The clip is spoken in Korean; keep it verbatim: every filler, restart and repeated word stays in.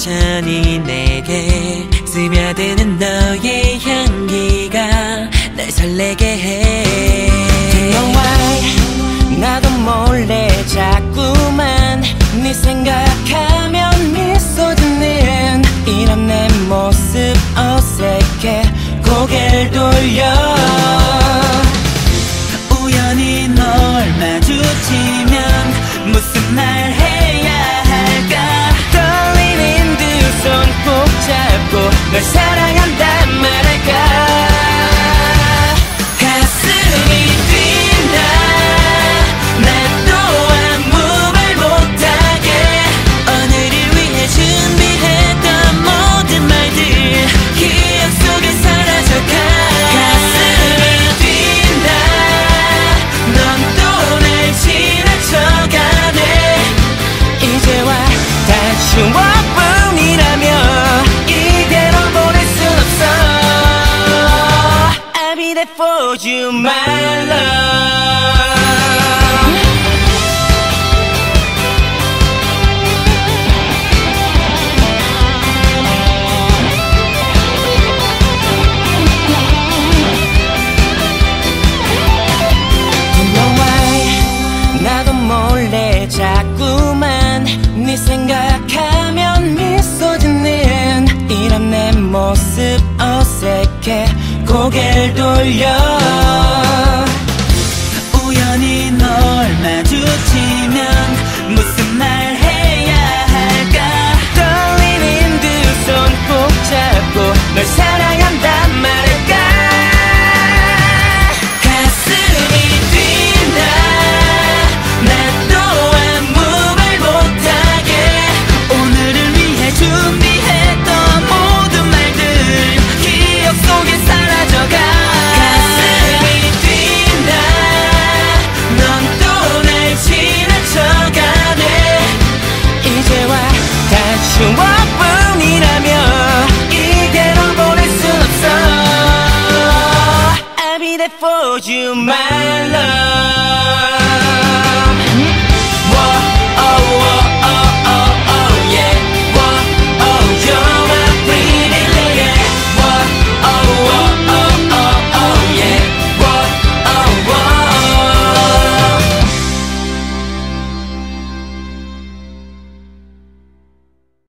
천천히 내게 스며드는 너의 향기가 날 설레게 해. You know why? 나도 몰래 자꾸만 네 생각하면 미소 짓는 이런 내 모습 어색해. 고개를 돌려 우연히 널 마주치면 무슨 말 해야 할까. 떨리는 두 손 꼭 잡고 널 사랑한다 말할까. For you, my love. You know why? 나도 몰래 자꾸만 네 생각하면 미소 짓는 이런 내 모습 어색해. 고개를 돌려 우연히 널 마주치면 무슨 말 해야 할까. 떨리는 두 손 꼭 잡고 널 사랑한다 말할까. 가슴이 뛴다. 나 또한 무말 못하게 오늘을 위해 준비했던 모든 말들 기억 속에 사라져. 가슴이 뛴다. 넌 또 날 지나쳐가네. 이제와 다시 너뿐이라면 이대로 보낼 순 없어. I'll be there for you, my love.